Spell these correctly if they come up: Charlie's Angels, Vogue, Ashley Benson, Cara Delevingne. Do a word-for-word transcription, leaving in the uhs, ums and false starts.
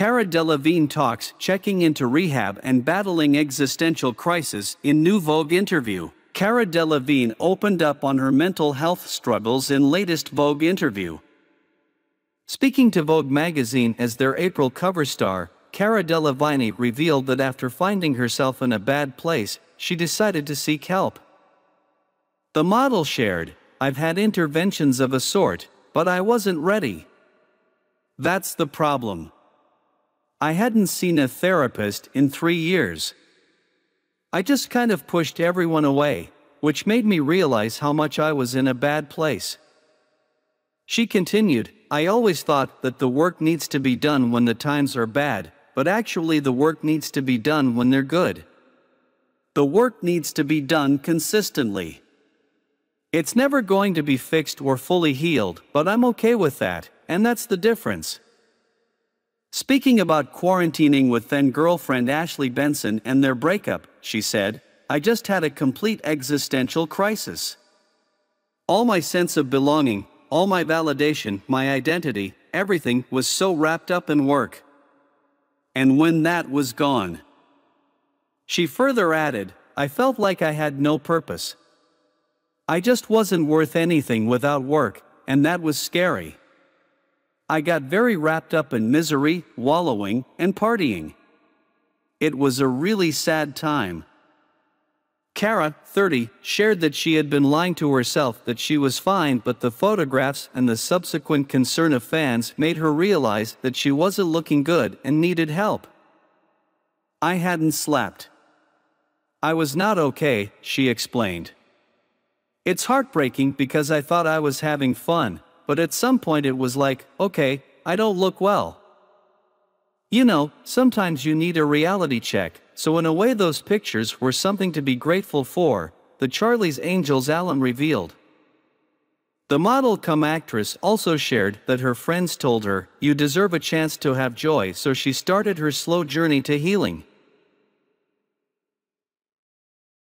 Cara Delevingne talks checking into rehab and battling existential crisis. In new Vogue interview, Cara Delevingne opened up on her mental health struggles in latest Vogue interview. Speaking to Vogue magazine as their April cover star, Cara Delevingne revealed that after finding herself in a bad place, she decided to seek help. The model shared, "I've had interventions of a sort, but I wasn't ready. That's the problem. I hadn't seen a therapist in three years. I just kind of pushed everyone away, which made me realize how much I was in a bad place." She continued, "I always thought that the work needs to be done when the times are bad, but actually the work needs to be done when they're good. The work needs to be done consistently. It's never going to be fixed or fully healed, but I'm okay with that, and that's the difference." Speaking about quarantining with then-girlfriend Ashley Benson and their breakup, she said, "I just had a complete existential crisis. All my sense of belonging, all my validation, my identity, everything was so wrapped up in work. And when that was gone," she further added, "I felt like I had no purpose. I just wasn't worth anything without work, and that was scary. I got very wrapped up in misery, wallowing, and partying. It was a really sad time." Cara, thirty, shared that she had been lying to herself that she was fine, but the photographs and the subsequent concern of fans made her realize that she wasn't looking good and needed help. "I hadn't slept. I was not okay," she explained. "It's heartbreaking because I thought I was having fun, but at some point it was like, okay, I don't look well. You know, sometimes you need a reality check, so in a way those pictures were something to be grateful for," the Charlie's Angels alum revealed. The model cum actress also shared that her friends told her, "You deserve a chance to have joy," so she started her slow journey to healing.